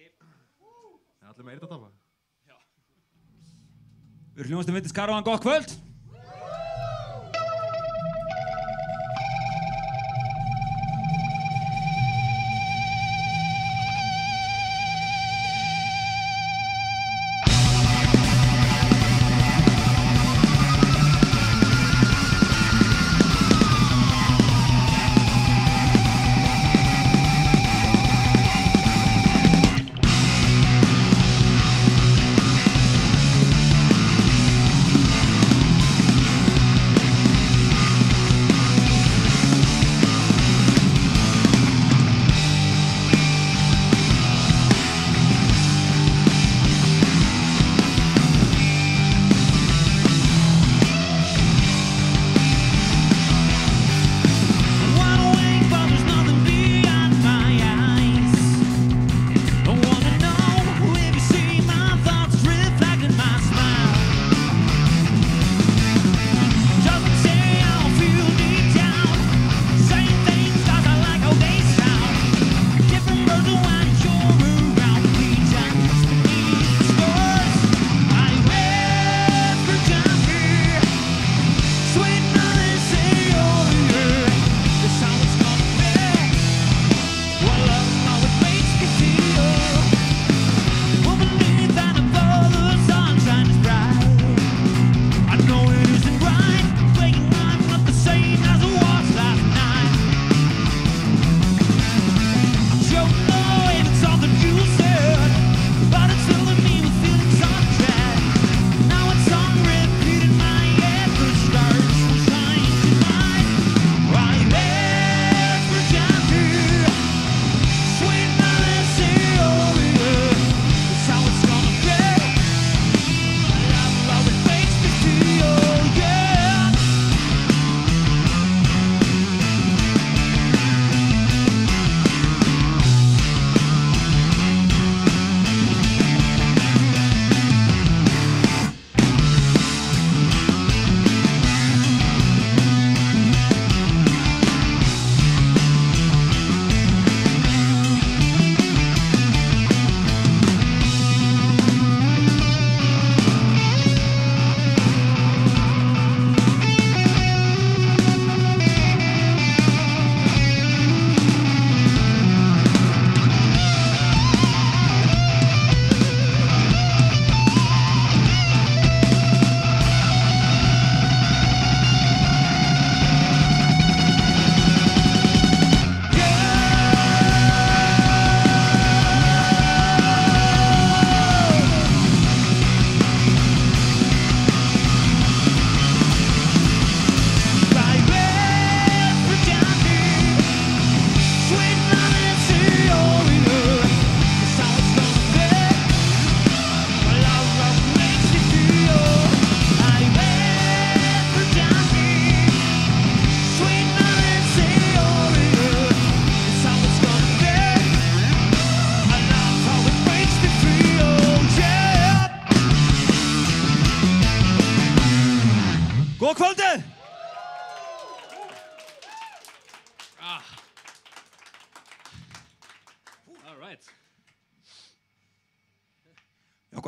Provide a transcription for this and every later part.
Það allir með eyrnatafa. Já. Við erum hljómsveitin Vitis Karavan, gott kvöld!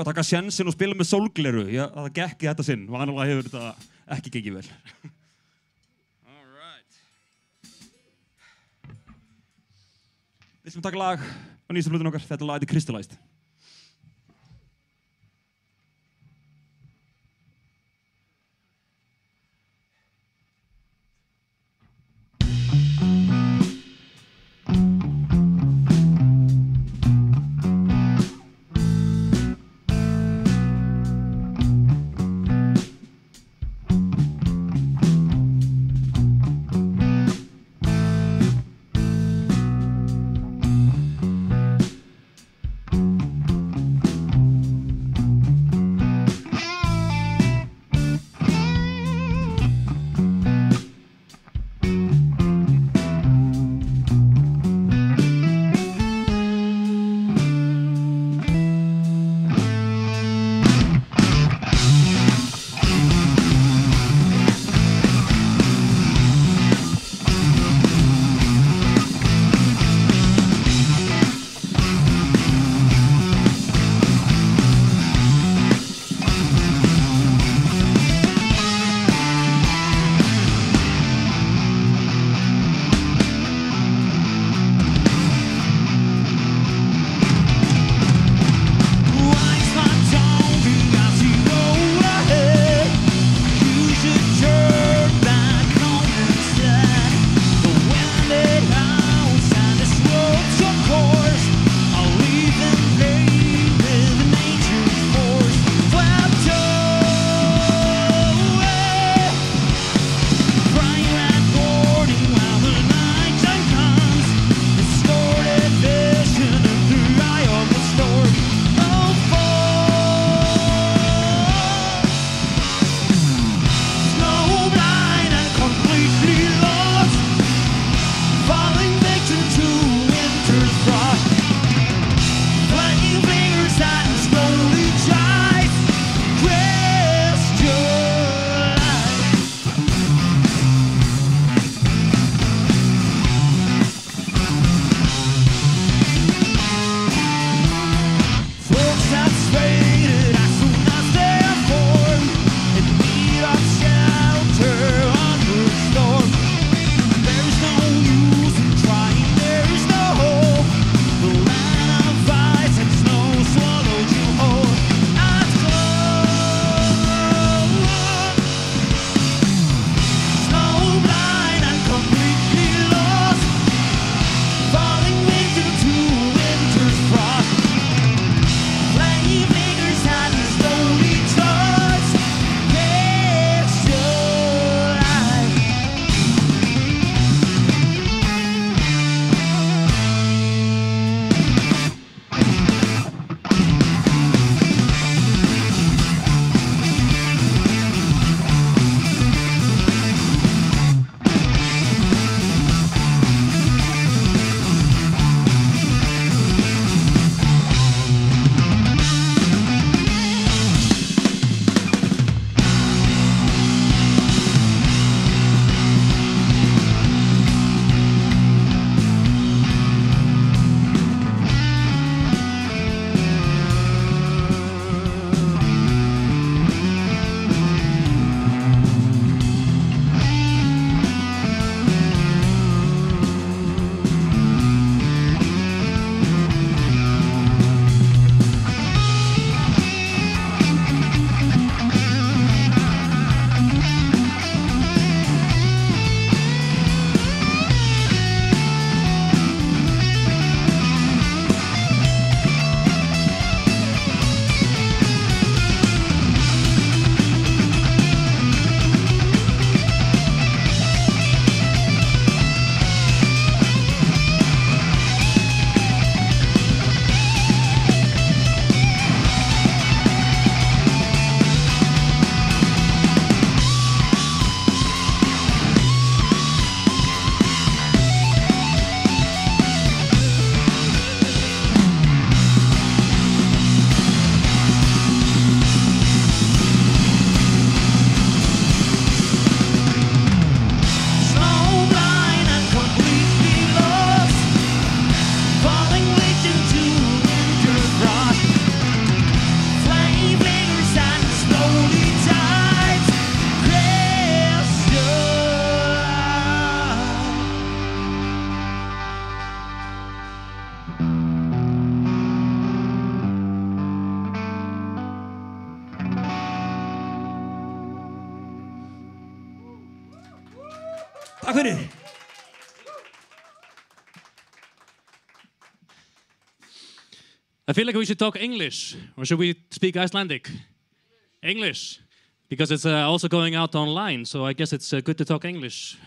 Að taka sjensin og spila með sólgleru. Það gekk í þetta sinn. Vanalega hefur þetta ekki gengið vel. All right. Við sem taka lag á nýjasta plötunni okkar. Þetta lag heitir Kristalæst. Tak fyrir. I feel like we should talk English, or should we speak Icelandic? English, because it's also going out online, so I guess it's good to talk English.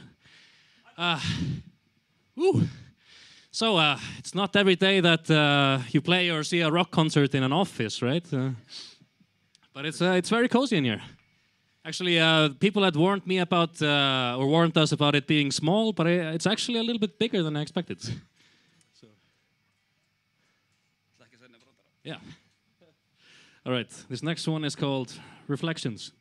So it's not every day that you play or see a rock concert in an office, right? But it's very cozy in here. Actually, people had warned me about, or warned us about it being small, but it's actually a little bit bigger than I expected. So. Yeah. All right, this next one is called Reflections.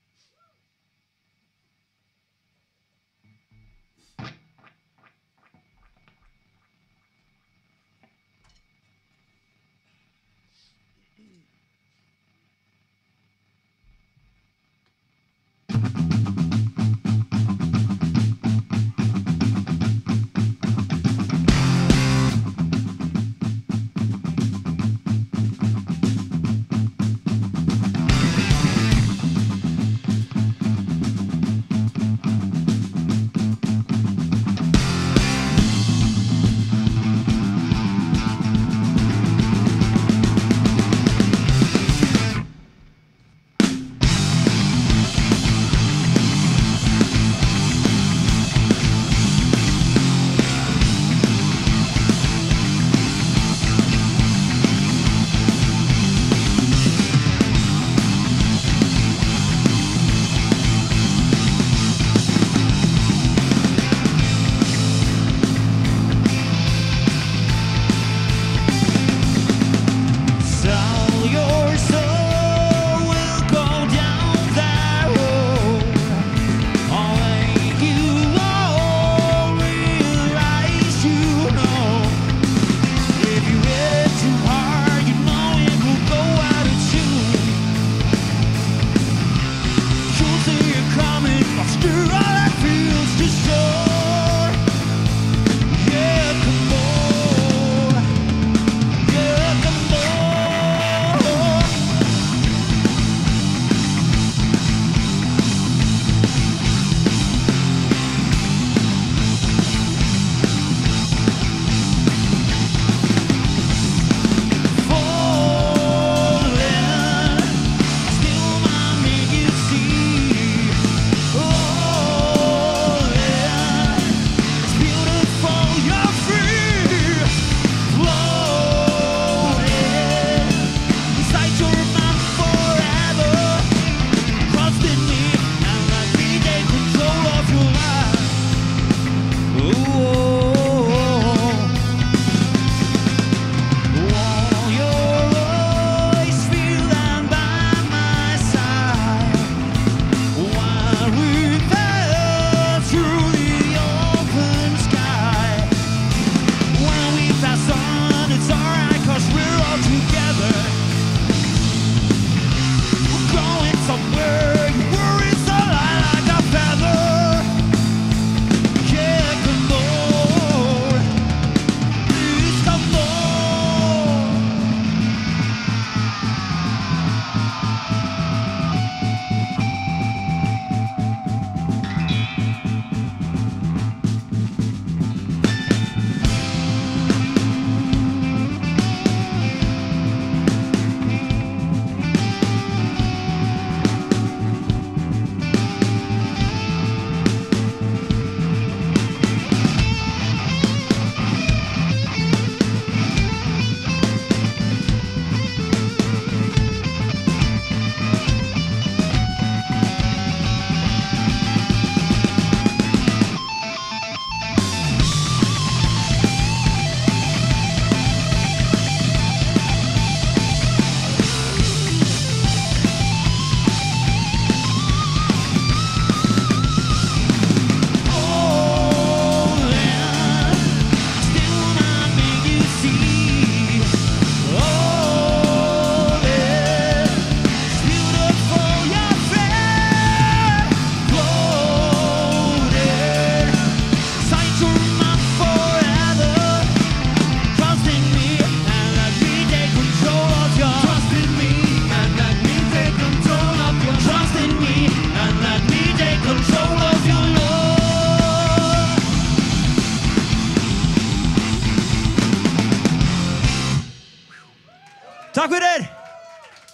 Tak for det!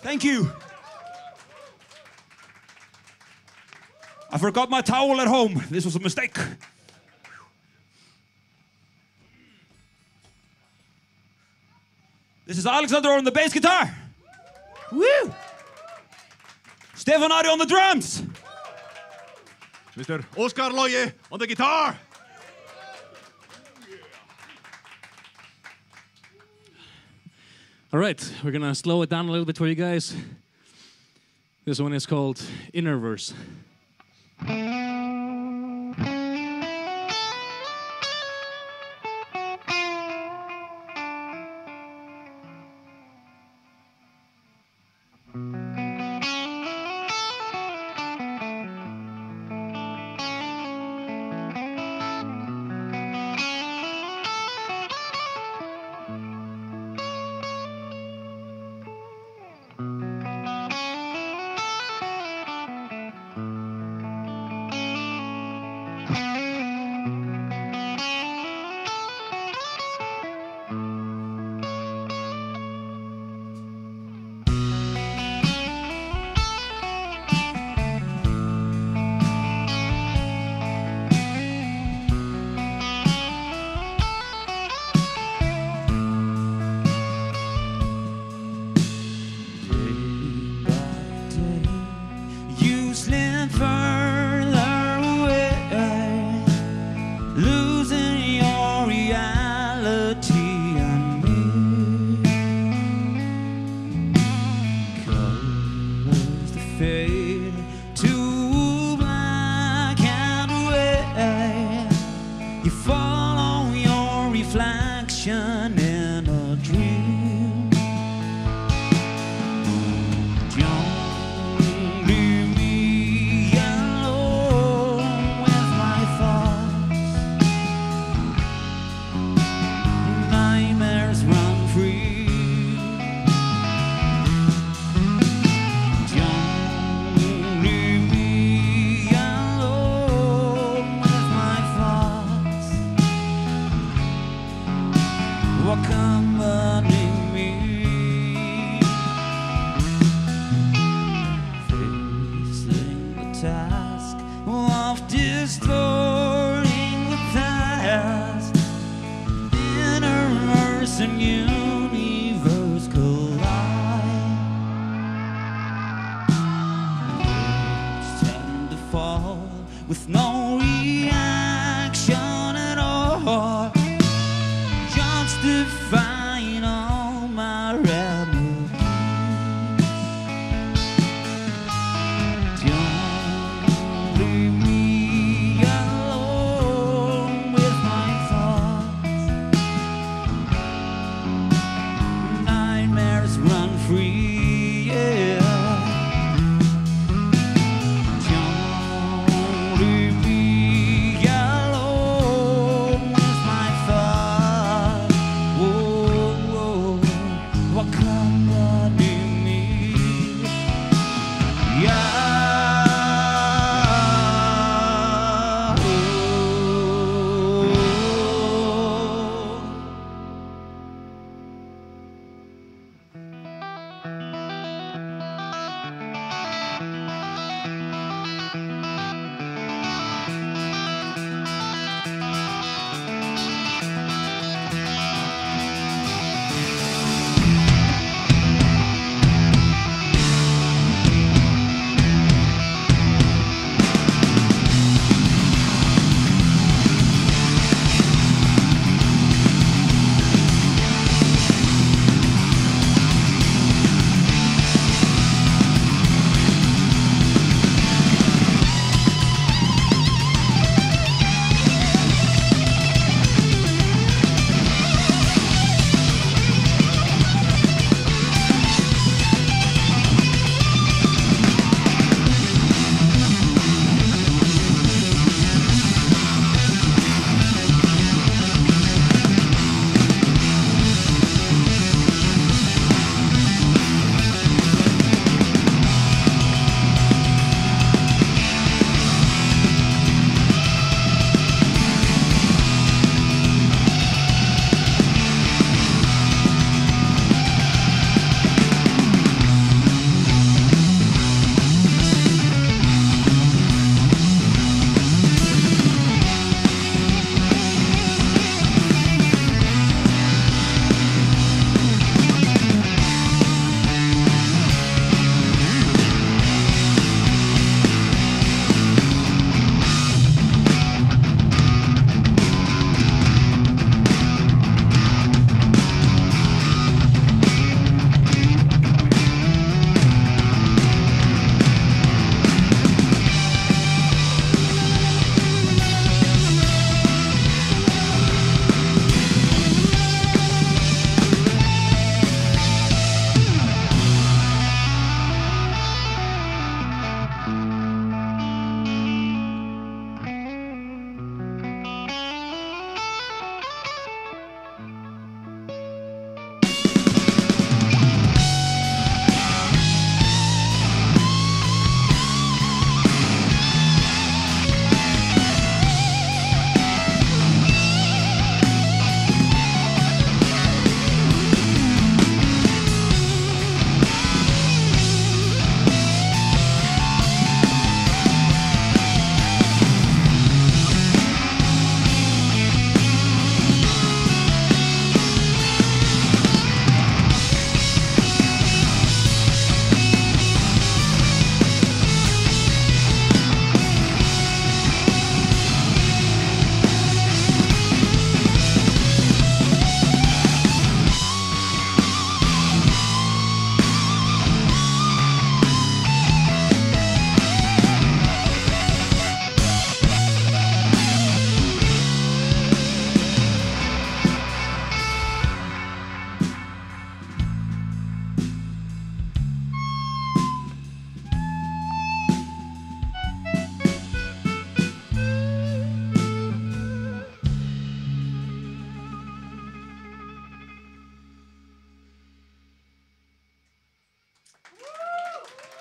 Thank you. I forgot my towel at home. This was a mistake. This is Alexander on the bass guitar. Woo! Stefán Ari on the drums. Mr. Oscar Loje on the guitar. All right, we're gonna slow it down a little bit for you guys. This one is called Innerverse.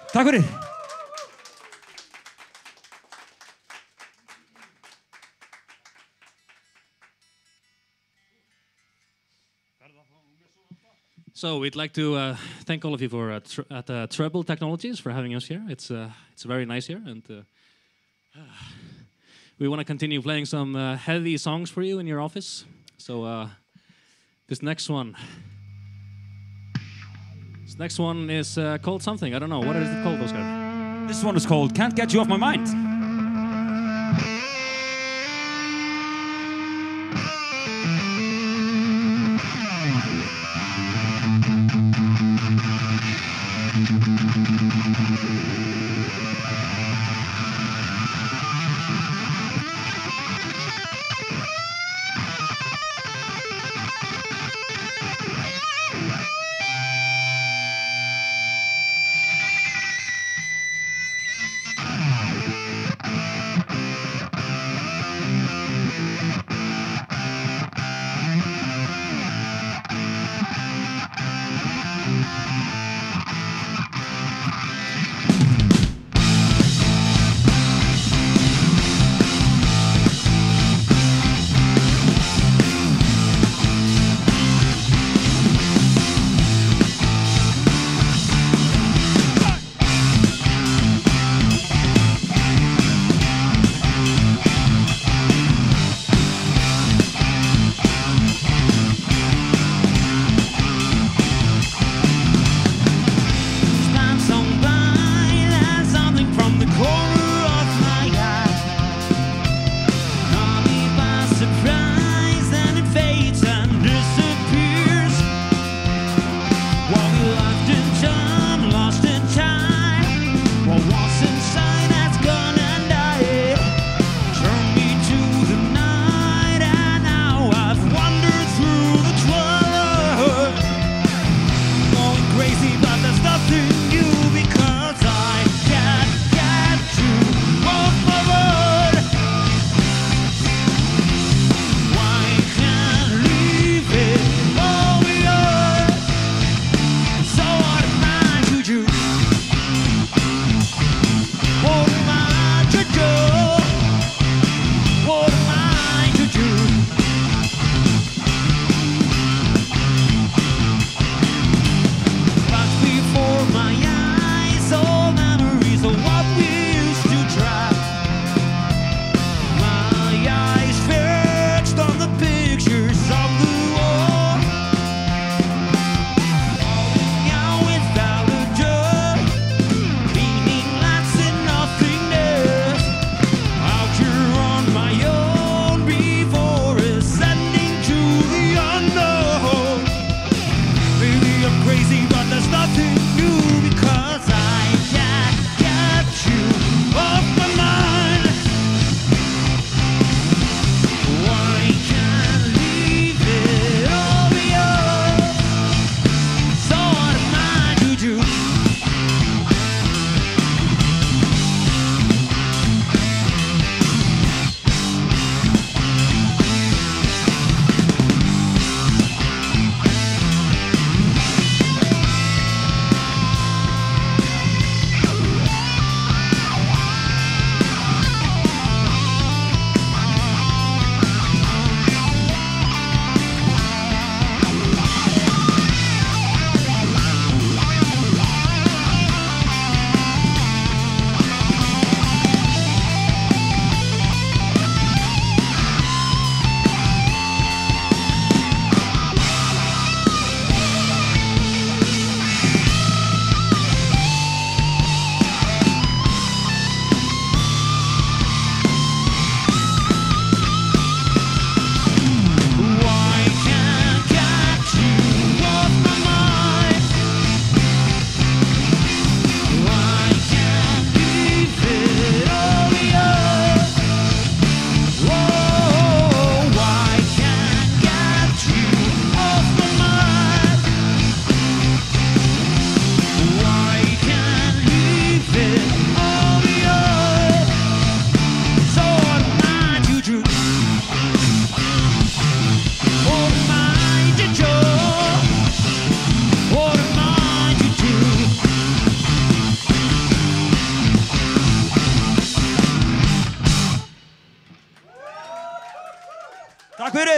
Takk fyrir. So we'd like to thank all of you for at Treble Technologies for having us here. It's very nice here, and we want to continue playing some heavy songs for you in your office. So this next one is called something. I don't know. What is it called, Oscar? This one is called "Can't Get You Off My Mind."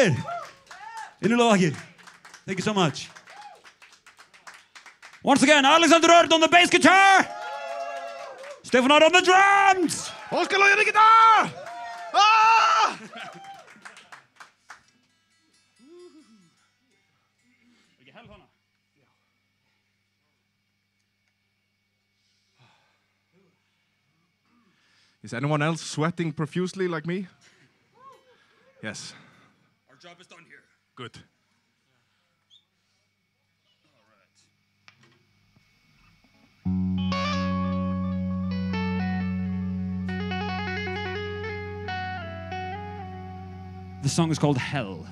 Hey! Didn't you like it? Thank you so much. Once again, Alexander Rört on the bass guitar. Stefán Ari on the drums. Oscar Loje on the guitar. Ah! Is anyone else sweating profusely like me? Yes. Our job is done here. Good. The song is called Hell.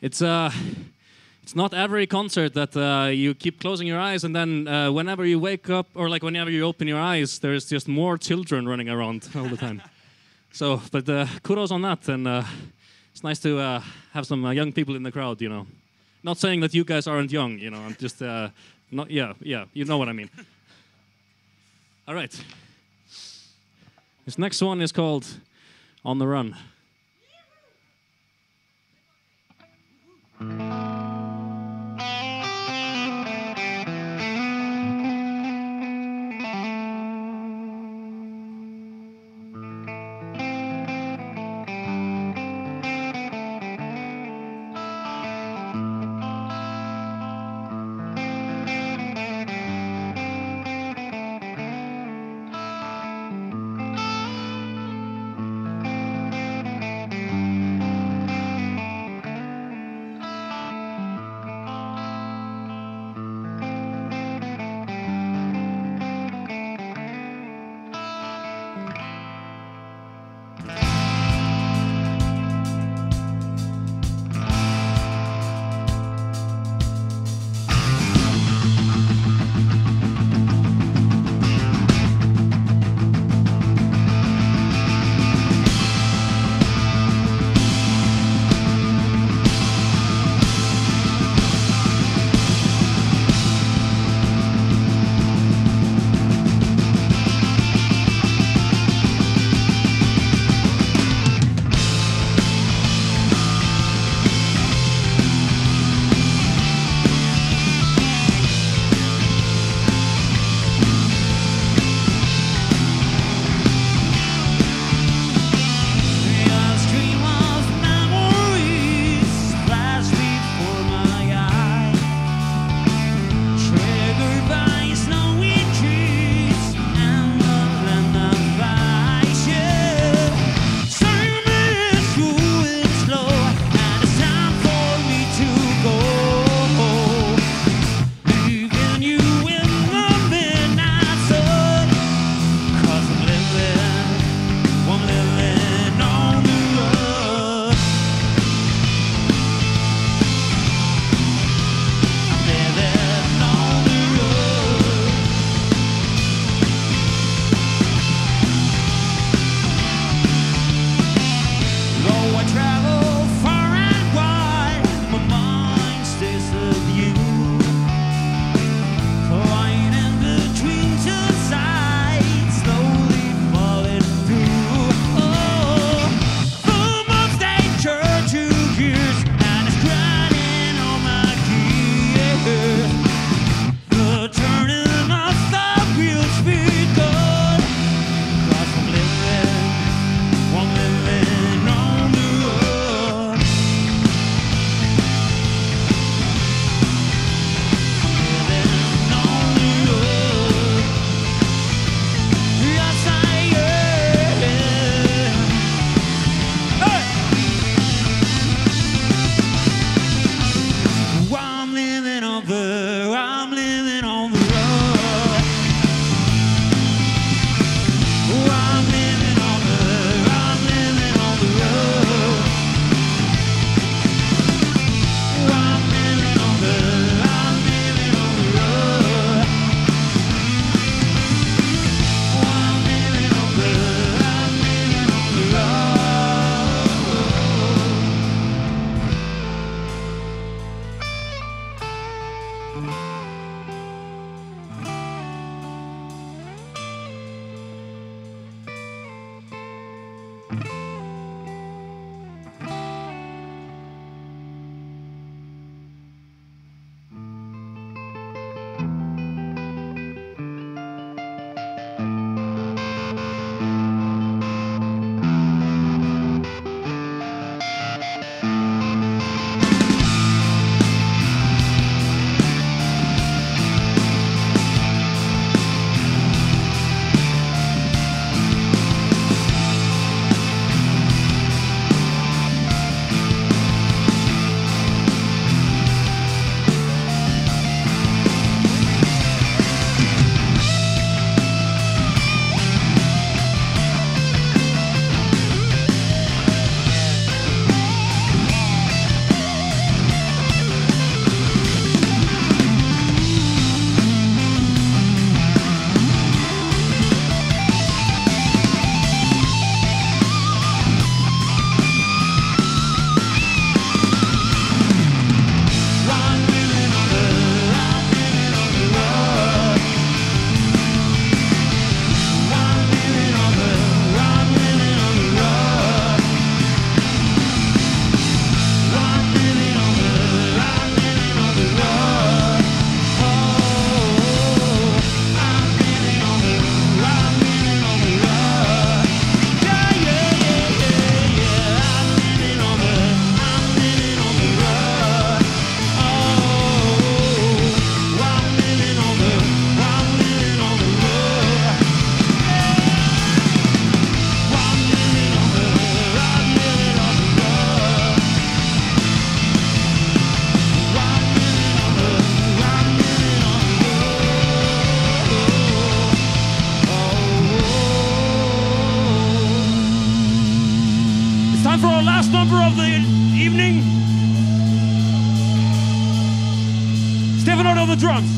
It's not every concert that you keep closing your eyes, and then whenever you wake up, or like whenever you open your eyes, there's just more children running around all the time. So, but kudos on that, and it's nice to have some young people in the crowd, you know. Not saying that you guys aren't young, you know, I'm just, not, yeah, you know what I mean. All right. This next one is called On the Run. last number of the evening. Stefano on the drums.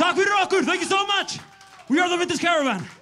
Takk fyrir okkur. Thank you so much. We are the Vintage Caravan.